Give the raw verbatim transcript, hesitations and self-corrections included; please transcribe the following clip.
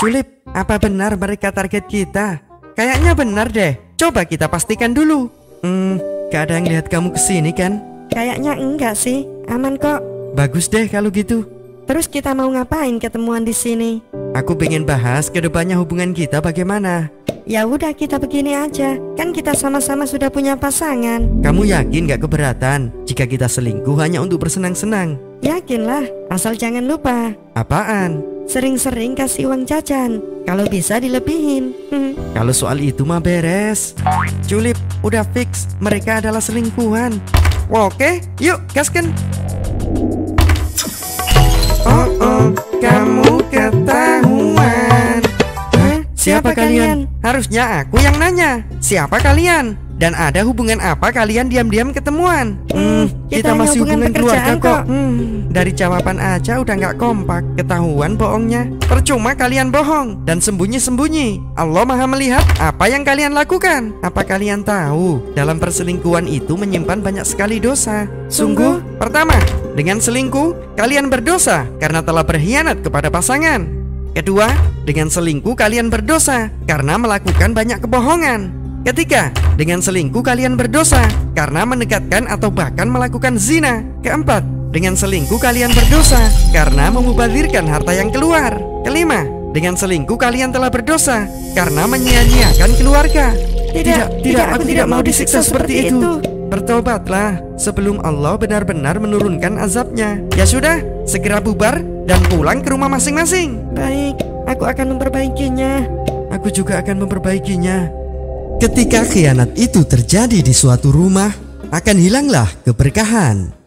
Culip, apa benar mereka target kita? Kayaknya benar deh. Coba kita pastikan dulu. Hmm, gak ada yang lihat kamu kesini kan? Kayaknya enggak sih, aman kok. Bagus deh kalau gitu. Terus kita mau ngapain ketemuan di sini? Aku pengen bahas kedepannya hubungan kita bagaimana. Ya udah kita begini aja, kan kita sama-sama sudah punya pasangan. Kamu yakin gak keberatan jika kita selingkuh hanya untuk bersenang-senang? Yakinlah, asal jangan lupa. Apaan? Sering-sering kasih uang jajan, kalau bisa dilebihin. hmm. Kalau soal itu mah beres. Culip, udah fix, mereka adalah selingkuhan. Oke, yuk gaskan. Oh oh, kamu ketahuan. Siapa, Siapa kalian? kalian? Harusnya aku yang nanya. Siapa kalian? Dan ada hubungan apa kalian diam-diam ketemuan? Hmm, kita, kita masih hubungan, hubungan keluarga kok. kok. Hmm, dari jawaban aja udah nggak kompak. Ketahuan bohongnya. Percuma kalian bohong dan sembunyi-sembunyi. Allah Maha melihat apa yang kalian lakukan. Apa kalian tahu dalam perselingkuhan itu menyimpan banyak sekali dosa? Sungguh? Pertama, dengan selingkuh kalian berdosa karena telah berkhianat kepada pasangan. Kedua, dengan selingkuh kalian berdosa karena melakukan banyak kebohongan. Ketiga, dengan selingkuh kalian berdosa karena mendekatkan atau bahkan melakukan zina. Keempat, dengan selingkuh kalian berdosa karena memubazirkan harta yang keluar. Kelima, dengan selingkuh kalian telah berdosa karena menyia-nyiakan keluarga. Tidak, tidak, tidak aku tidak mau disiksa seperti itu, itu. Bertobatlah sebelum Allah benar-benar menurunkan azabnya. Ya sudah, segera bubar dan pulang ke rumah masing-masing. Baik, aku akan memperbaikinya. Aku juga akan memperbaikinya. Ketika khianat itu terjadi di suatu rumah, akan hilanglah keberkahan.